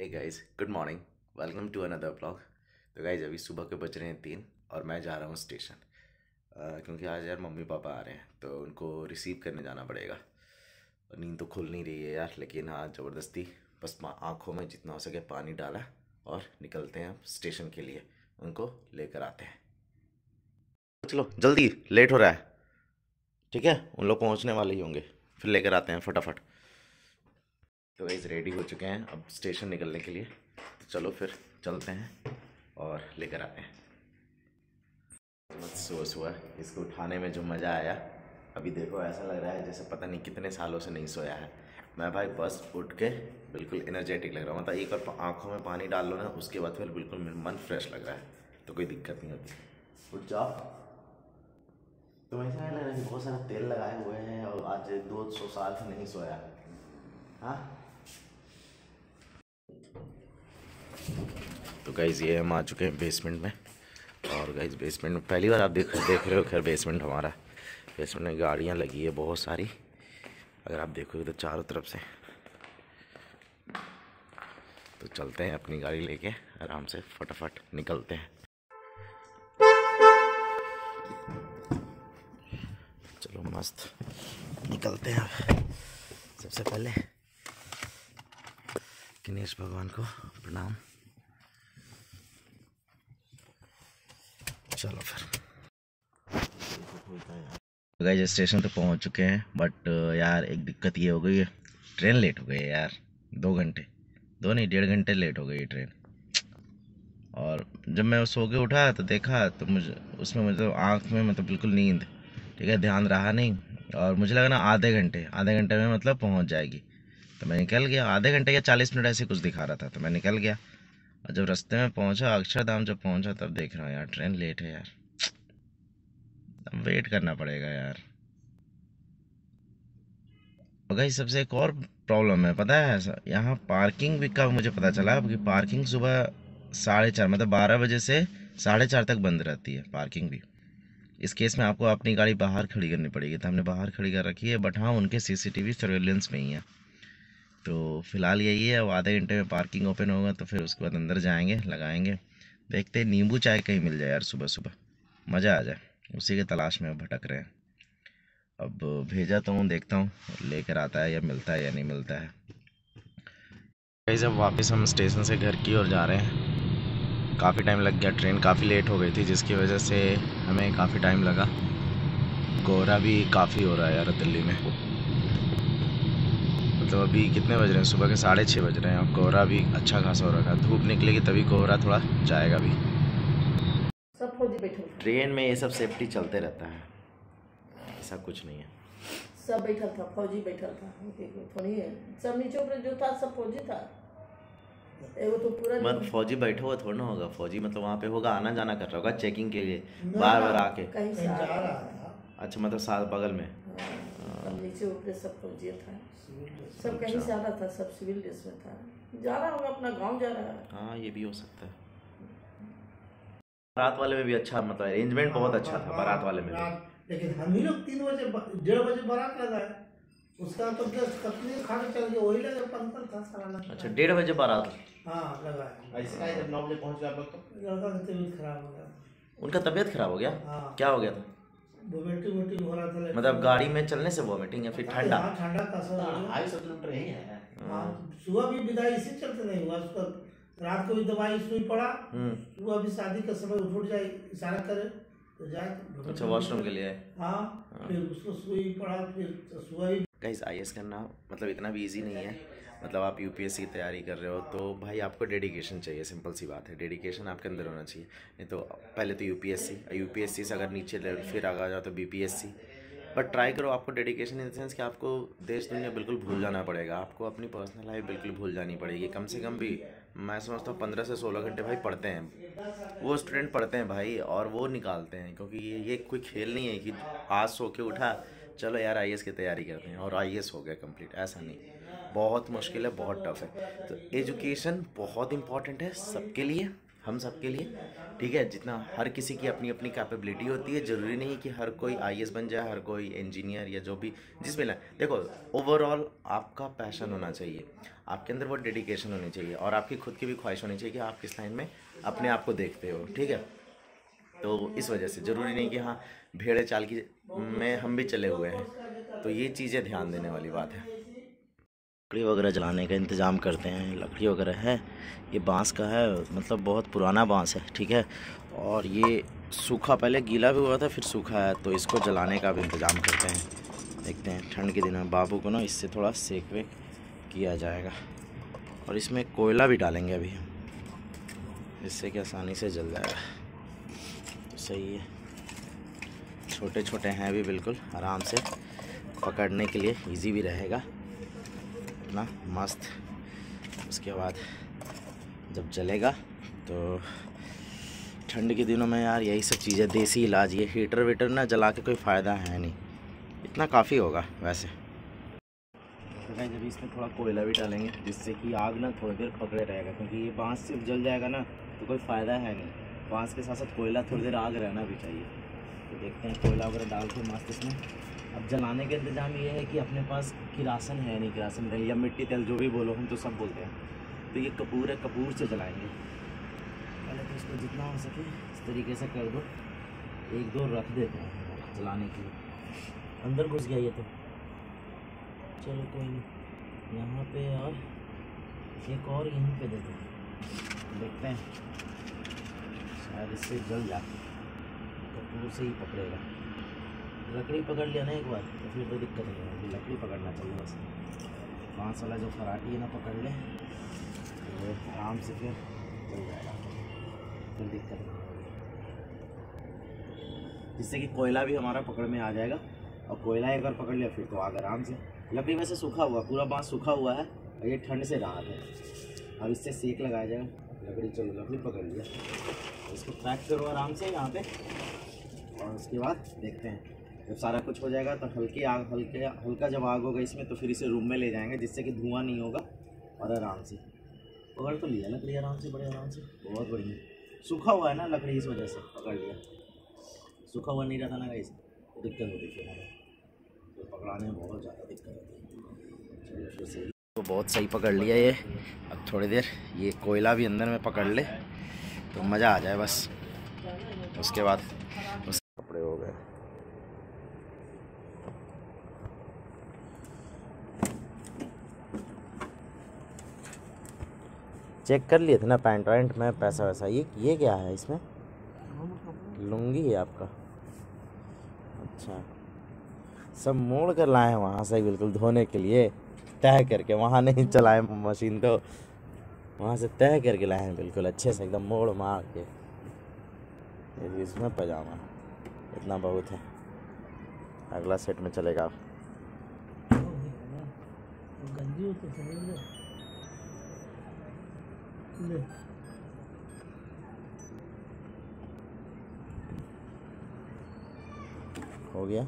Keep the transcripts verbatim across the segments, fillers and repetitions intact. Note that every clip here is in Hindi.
Hey guys, good morning, welcome to another vlog. तो गाइस अभी सुबह के बज रहे हैं तीन और मैं जा रहा हूँ स्टेशन, uh, क्योंकि आज यार मम्मी पापा आ रहे हैं तो उनको रिसीव करने जाना पड़ेगा। नींद तो खुल नहीं रही है यार, लेकिन हाँ ज़बरदस्ती बस आँखों में जितना हो सके पानी डाला और निकलते हैं अब स्टेशन के लिए, उनको लेकर आते हैं। चलो जल्दी, लेट हो रहा है। ठीक है, उन लोग पहुँचने वाले ही होंगे, फिर लेकर आते हैं फटाफट। तो गाइस रेडी हो चुके हैं अब स्टेशन निकलने के लिए, तो चलो फिर चलते हैं और लेकर आते हैं। मत सुबह सुबह इसको उठाने में जो मज़ा आया, अभी देखो ऐसा लग रहा है जैसे पता नहीं कितने सालों से नहीं सोया है। मैं भाई बस उठ के बिल्कुल एनर्जेटिक लग रहा हूँ, मतलब एक बार आँखों में पानी डाल लो ना, उसके बाद फिर बिल्कुल मेरा मन फ्रेश लग रहा है, तो कोई दिक्कत नहीं होती। उठ जाओ। तो ऐसा नहीं लग रहा है कि बहुत सारा तेल लगाए हुए हैं और आज दो सौ साल से नहीं सोया। हाँ तो गाइज़ ये हम आ चुके हैं बेसमेंट में, और गाइज़ बेसमेंट में पहली बार आप देख देख रहे हो। खैर बेसमेंट हमारा, बेसमेंट में गाड़ियाँ लगी है बहुत सारी, अगर आप देखोगे तो चारों तरफ से। तो चलते हैं अपनी गाड़ी लेके आराम से फटाफट निकलते हैं। चलो मस्त निकलते हैं। सबसे पहले गणेश भगवान को प्रणाम। चलो फिर गाइस स्टेशन तो पहुंच चुके हैं, बट यार एक दिक्कत ये हो गई है, ट्रेन लेट हो गई है यार। दो घंटे दो नहीं डेढ़ घंटे लेट हो गई है ट्रेन। और जब मैं सो के उठा तो देखा तो मुझे उसमें मतलब आँख में मतलब बिल्कुल नींद, ठीक है, ध्यान रहा नहीं। और मुझे लगा ना आधे घंटे आधे घंटे में मतलब पहुंच जाएगी, तो मैं निकल गया। आधे घंटे या चालीस मिनट ऐसे कुछ दिखा रहा था, तो मैं निकल गया। और जब रास्ते में पहुंचा, अक्षरधाम जब पहुंचा, तब देख रहा हूँ यार ट्रेन लेट है यार, अब वेट करना पड़ेगा यार। और गाइस सबसे एक और प्रॉब्लम है, पता है यहाँ पार्किंग भी कब मुझे पता चला, क्योंकि पार्किंग सुबह साढ़े चार मतलब बारह बजे से साढ़े चार तक बंद रहती है पार्किंग भी। इस केस में आपको अपनी गाड़ी बाहर खड़ी करनी पड़ेगी, तो हमने बाहर खड़ी कर रखी है, बट हाँ उनके सीसीटीवी सर्वेलेंस में ही है। तो फिलहाल यही है, वो आधे घंटे में पार्किंग ओपन होगा तो फिर उसके बाद अंदर जाएंगे, लगाएंगे। देखते हैं नींबू चाय कहीं मिल जाए यार, सुबह सुबह मज़ा आ जाए, उसी के तलाश में भटक रहे हैं। अब भेजा तो हूँ, देखता हूँ लेकर आता है या मिलता है या नहीं मिलता है। गाइस अब वापस हम स्टेशन से घर की ओर जा रहे हैं। काफ़ी टाइम लग गया, ट्रेन काफ़ी लेट हो गई थी, जिसकी वजह से हमें काफ़ी टाइम लगा। कोहरा भी काफ़ी हो रहा है यार दिल्ली में, मतलब तो अभी कितने बज रहे हैं, सुबह के साढ़े छः बज रहे हैं और कोहरा भी अच्छा खासा हो रखा है। धूप निकलेगी तभी कोहरा थोड़ा जाएगा भी। सब ट्रेन में ये सब सेफ्टी चलते रहता है, ऐसा कुछ नहीं है। सब बैठा था, फौजी बैठा था, थोड़ी है सब नीचे ऊपर जो था सब फौजी था। तो पूरा मत फौजी बैठा हुआ थोड़ा ना होगा, फौजी मतलब वहाँ पे होगा, आना जाना कर रहा होगा चेकिंग के लिए, बार बार आके कहीं जा रहा है। अच्छा मतलब साथ बगल में नीचे ऊपर सब फौजी था, सब कहीं जा रहा था, सब सिविल ड्रेस में था, जा रहा होगा अपना गांव जा रहा है। हाँ ये भी हो सकता है। बारात वाले में भी अच्छा मतलब अरेंजमेंट बहुत अच्छा था बारात वाले में, लेकिन हम ही लोग तीन बजे डेढ़ बजे बारात लगा है उसका, तो खाने चल गया वही लगा पंद्रह था सारा। अच्छा डेढ़ बजे बारात। हाँ लगा ऐसा जब नौ बजे पहुँच गया तो लड़का की तबीयत खराब हो गया। उनका तबीयत खराब हो गया? हाँ। क्या हो गया था? वोमिटिंग वोमिटिंग हो रहा था, मतलब गाड़ी में चलने से वोमिटिंग या फिर ठंडा? हाँ ठंडा का असर हो गया। ढाई सौ किलोमीटर यही है। हाँ सुबह भी विदाई इसी चलते नहीं हुआ उसका, रात को भी दवाई सुई पड़ा। वो अभी शादी का समय उठ जाए इशारा करे तो जाए। अच्छा वॉशरूम के लिए। हाँ फिर उसको सुई पड़ा, फिर सुई। गाइस आईएएस करना मतलब इतना भी इजी नहीं है, मतलब आप यूपीएससी की तैयारी कर रहे हो तो भाई आपको डेडिकेशन चाहिए, सिंपल सी बात है, डेडिकेशन आपके अंदर होना चाहिए। नहीं तो पहले तो यूपीएससी, यूपीएससी से अगर नीचे लेवल फिर आगे जाओ तो बीपीएससी, बट ट्राई करो। आपको डेडिकेशन इन द सेंस कि आपको देश दुनिया बिल्कुल भूल जाना पड़ेगा, आपको अपनी पर्सनल लाइफ बिल्कुल भूल जानी पड़ेगी। कम से कम भी मैं समझता हूँ पंद्रह से सोलह घंटे भाई पढ़ते हैं वो स्टूडेंट, पढ़ते हैं भाई और वो निकालते हैं, क्योंकि ये ये कोई खेल नहीं है कि आज सो के उठा चलो यार आईएएस की तैयारी करते हैं और आईएएस हो गया कंप्लीट, ऐसा नहीं। बहुत मुश्किल है, बहुत टफ है। तो एजुकेशन बहुत इंपॉर्टेंट है सबके लिए, हम सब के लिए, ठीक है। जितना हर किसी की अपनी अपनी कैपेबिलिटी होती है, ज़रूरी नहीं कि हर कोई आई ए एस बन जाए, हर कोई इंजीनियर या जो भी जिसमें ना। देखो ओवरऑल आपका पैशन होना चाहिए, आपके अंदर वो डेडिकेशन होनी चाहिए और आपकी खुद की भी ख्वाहिश होनी चाहिए कि आप किस लाइन में अपने आप को देखते हो, ठीक है। तो इस वजह से ज़रूरी नहीं कि हाँ भेड़े चाल की में हम भी चले हुए हैं, तो ये चीज़ें ध्यान देने वाली बात है। लकड़ी वगैरह जलाने का इंतज़ाम करते हैं। लकड़ी वगैरह है, ये बांस का है, मतलब बहुत पुराना बांस है, ठीक है। और ये सूखा, पहले गीला भी हुआ था फिर सूखा है, तो इसको जलाने का भी इंतज़ाम करते हैं। देखते हैं ठंड के दिन में बाबू को ना इससे थोड़ा सेक वेक किया जाएगा और इसमें कोयला भी डालेंगे अभी, जिससे कि आसानी से जल जाएगा। सही है, छोटे छोटे हैं भी, बिल्कुल आराम से पकड़ने के लिए इजी भी रहेगा अपना, मस्त। उसके बाद जब जलेगा तो ठंड के दिनों में यार यही सब चीज़ें, देसी इलाज। ये हीटर वीटर ना जला के कोई फ़ायदा है नहीं, इतना काफ़ी होगा वैसे। जब इसमें थोड़ा कोयला भी डालेंगे जिससे कि आग ना थोड़ी देर पकड़े रहेगा, क्योंकि ये बाँस सिर्फ जल जाएगा ना तो कोई फ़ायदा है नहीं। बाँस के साथ साथ कोयला थोड़ी देर आग रहना भी चाहिए। तो देखते हैं कोयला वगैरह डाल के मस्त इसमें। अब जलाने का इंतजाम ये है कि अपने पास किरासन है नहीं, किरासन तेल या मिट्टी तेल जो भी बोलो, हम तो सब बोलते हैं। तो ये कपूर है, कपूर से जलाएंगे। पहले तो इसको जितना हो सके इस तरीके से कर दो, एक दो रख देते हैं जलाने के लिए। अंदर घुस गया ये तो, चलो कोई नहीं। यहाँ पर और एक और यहीं पर दे दो, देखते हैं यार इससे जल जाती तो दूर से ही पकड़ेगा। लकड़ी पकड़ लिया ना एक बार तो फिर कोई दिक्कत नहीं होगी, लकड़ी पकड़ना चाहिए बस। बाँस वाला जो फराटी है ना पकड़ ले तो आराम से फिर जल जाएगा, कोई दिक्कत नहीं होगी। जिससे कि कोयला भी हमारा पकड़ में आ जाएगा, और कोयला एक बार पकड़ लिया फिर तो आग आराम से। लकड़ी वैसे सूखा हुआ, पूरा बाँस सूखा हुआ है और ये ठंड से राहत है। अब इससे सेक लगाया जाएगा लकड़ी। चलो लकड़ी पकड़ लिया, इसको पैक करो आराम से यहाँ पे, और उसके बाद देखते हैं जब सारा कुछ हो जाएगा तो हल्की आग, हल्के हल्का जब आग होगा इसमें तो फिर इसे रूम में ले जाएंगे, जिससे कि धुआं नहीं होगा। और आराम से पकड़ तो लिया लकड़ी आराम से, बड़े आराम से, बहुत बढ़िया। सूखा हुआ है ना लकड़ी, इस वजह से पकड़ लिया। सूखा हुआ नहीं रहता ना गाइस, दिक्कत होती है, तो पकड़ाने में बहुत ज़्यादा दिक्कत होती है। चलो सही, तो बहुत सही पकड़ लिया ये। अब थोड़ी देर ये कोयला भी अंदर में पकड़ ले तो मज़ा आ जाए बस। उसके बाद उस कपड़े हो गए, चेक कर लिए थे ना पैंट वैंट में, पैसा वैसा। ये ये क्या है इसमें? लुंगी है आपका, अच्छा। सब मोड़ कर लाए हैं वहाँ से, बिल्कुल धोने के लिए तह करके, वहाँ नहीं चलाए मशीन को, वहाँ से तह करके लाए हैं बिल्कुल अच्छे से, एकदम मोड़ मार के। ये इसमें पजामा, इतना बहुत है, अगला सेट में चलेगा। आप हो गया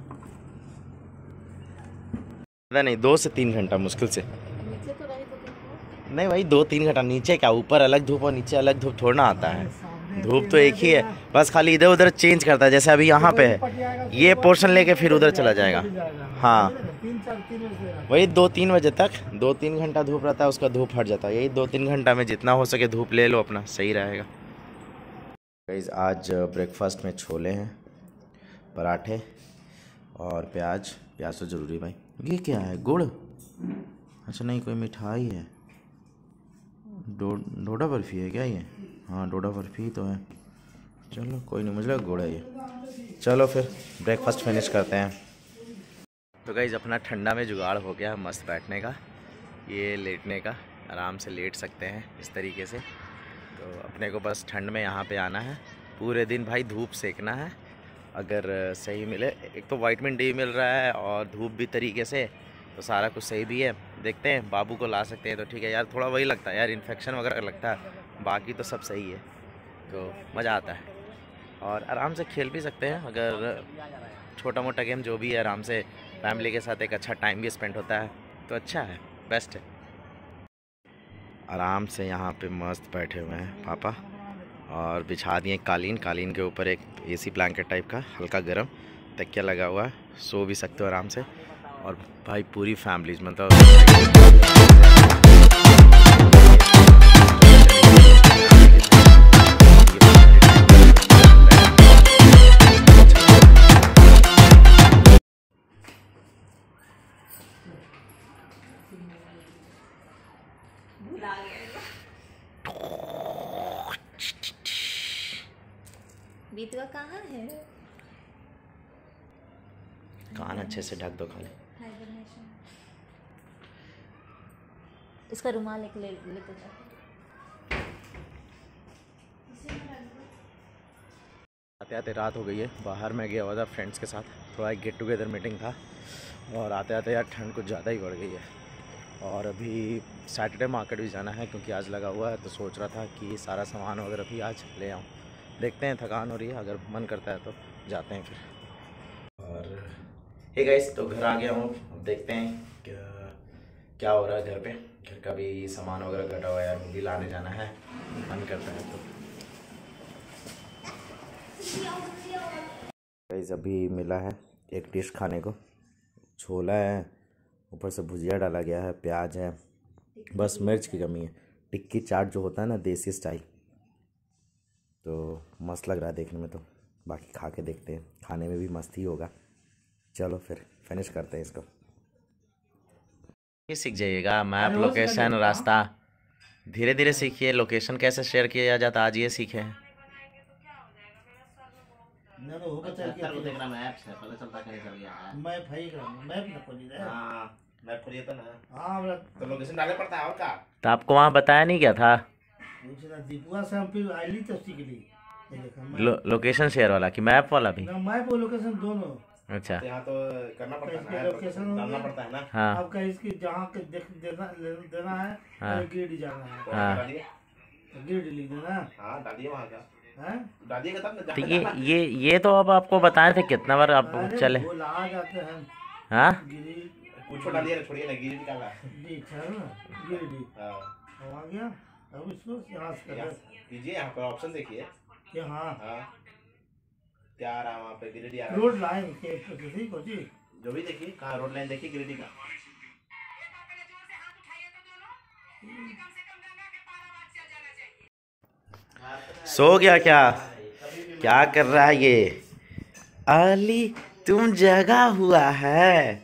नहीं, दो से तीन घंटा मुश्किल से। नीचे तो रही तो नहीं भाई, दो तीन घंटा नीचे क्या, ऊपर अलग धूप और नीचे अलग धूप थोड़ा ना आता है। धूप तो एक ही है बस, खाली इधर उधर चेंज करता है। जैसे अभी यहाँ पे है ये पोर्शन लेके फिर उधर चला जाएगा। हाँ वही दो तीन बजे तक, दो तीन घंटा धूप रहता है, उसका धूप हट जाता है। यही दो तीन घंटा में जितना हो सके धूप ले लो अपना, सही रहेगा। गाइस आज ब्रेकफास्ट में छोले हैं, पराठे और प्याज, प्याज तो ज़रूरी भाई। ये क्या है, गुड़? अच्छा नहीं, कोई मिठाई है, डो डोडा बर्फ़ी है क्या ये? हाँ डोडा बर्फ़ी तो है, चलो कोई नहीं, मुझे लगा गुड़ है ये। चलो फिर ब्रेकफास्ट फिनिश करते हैं। तो गाइस अपना ठंडा में जुगाड़ हो गया मस्त बैठने का, ये लेटने का, आराम से लेट सकते हैं इस तरीके से। तो अपने को बस ठंड में यहाँ पे आना है, पूरे दिन भाई धूप सेकना है। अगर सही मिले, एक तो वाइटमिन डी मिल रहा है और धूप भी तरीके से, तो सारा कुछ सही भी है। देखते हैं बाबू को ला सकते हैं तो ठीक है। यार थोड़ा वही लगता है यार, इन्फेक्शन वगैरह लगता है, बाकी तो सब सही है, तो मज़ा आता है। और आराम से खेल भी सकते हैं, अगर छोटा मोटा गेम जो भी है, आराम से फैमिली के साथ एक अच्छा टाइम भी स्पेंड होता है, तो अच्छा है, बेस्ट है। आराम से यहाँ पर मस्त बैठे हुए हैं पापा, और बिछा दिए कालीन, कालीन के ऊपर एक एसी ब्लैंकेट टाइप का हल्का गर्म तकिया लगा हुआ है, सो भी सकते हो आराम से। और भाई पूरी फैमिलीज मतलब बीतवा कहाँ है? कान अच्छे से ढक दो खाली। इसका रुमाल एक ले लेते जाओ। आते आते रात हो गई है, बाहर मैं गया हुआ था फ्रेंड्स के साथ, थोड़ा एक गेट टुगेदर मीटिंग था, और आते आते यार ठंड कुछ ज़्यादा ही बढ़ गई है। और अभी सैटरडे मार्केट भी जाना है क्योंकि आज लगा हुआ है, तो सोच रहा था कि सारा सामान वगैरह भी आज ले आऊँ। देखते हैं, थकान हो रही है, अगर मन करता है तो जाते हैं फिर। और हे गाइस, तो घर आ गया हूँ, अब देखते हैं क्या क्या हो रहा है घर पे। घर का भी सामान वगैरह घटा हुआ है यार, मूवी लाने जाना है, मन करता है तो। गाइस अभी मिला है एक डिश खाने को, छोला है, ऊपर से भुजिया डाला गया है, प्याज है, बस मिर्च की कमी है। टिक्की चाट जो होता है ना देसी स्टाइल, तो मस्त लग रहा है देखने में, तो बाकी खा के देखते हैं, खाने में भी मस्त ही होगा। चलो फिर फिनिश करते हैं इसको। ये सीख जाइएगा मैप, लोकेशन, रास्ता, धीरे धीरे सीखिए। लोकेशन कैसे शेयर किया जाता आज ये सीखे। ना तो होगा चल के देखना, मैप से पता चलता कहीं चल गया है। मैं भाई का मैप ना खोल दे। हां मैप खोलिए तो ना। हां तो लोकेशन डालना पड़ता है और का। तो आपको वहां बताया नहीं क्या था? पूछना दीपुआ से हम पे आईली तस्ती के लिए लोकेशन शेयर वाला कि मैप वाला भी? ना मैप और लोकेशन दोनों। अच्छा यहां तो करना पड़ता है, लोकेशन डालना पड़ता है ना आपका, इसकी जहां के देना देना है और गिरडी जाना है। हां गिरडी लिख देना। हां डालिए वहां का। तो ये ये ये तो अब आपको बताए थे कितना बार आप चले जाते हैं। हाँ ऑप्शन देखिए क्या आ रहा है वहाँ पे, गिरिडीह रोड लाइन जो भी देखिए, कहाँ रोड लाइन देखिए गिरिडीह का। सो गया क्या? क्या कर रहा है ये अली? तुम जगा हुआ है,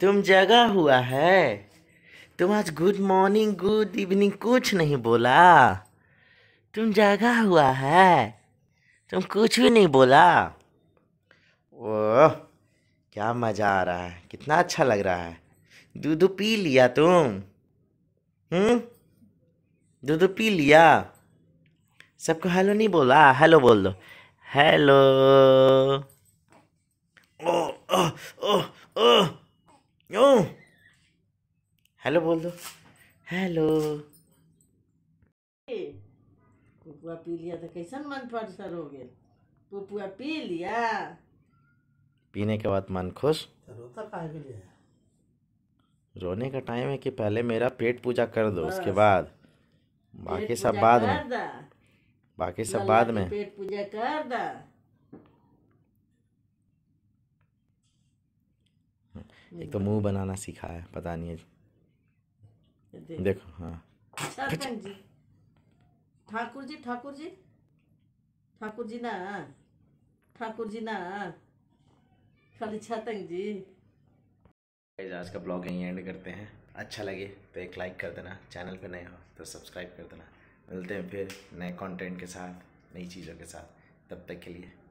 तुम जगा हुआ है, तुम आज गुड मॉर्निंग गुड इवनिंग कुछ नहीं बोला, तुम जगा हुआ है, तुम कुछ भी नहीं बोला। ओह क्या मज़ा आ रहा है, कितना अच्छा लग रहा है। दूध पी लिया तुम? हम्म दूध पी लिया? सबको हेलो नहीं बोला? हेलो बोल दो, हेलो। ओ ओ ओ ओ ओ हेलो बोल दो, हेलो। पुपुआ पी लिया तो कैसन मन परसर हो गया? पुपुआ पी लिया, पीने के बाद मन खुश। रोता काहे के लिए? रोने का टाइम है कि पहले मेरा पेट पूजा कर दो, उसके बाद बाकी सब बाद में, बाकी सब बाद में। पेट पूजा कर दा। एक तो मुंह बनाना सीखा है, पता नहीं है। देखो हाँ जी, ठाकुर जी, ठाकुर जी, ठाकुर जी ना, ठाकुर जी ना, खाली छतंग जी। आज का ब्लॉग यहीं एंड करते हैं। अच्छा लगे तो एक लाइक कर देना, चैनल पे नए हो तो सब्सक्राइब कर देना। मिलते हैं फिर नए कंटेंट के साथ, नई चीज़ों के साथ, तब तक के लिए।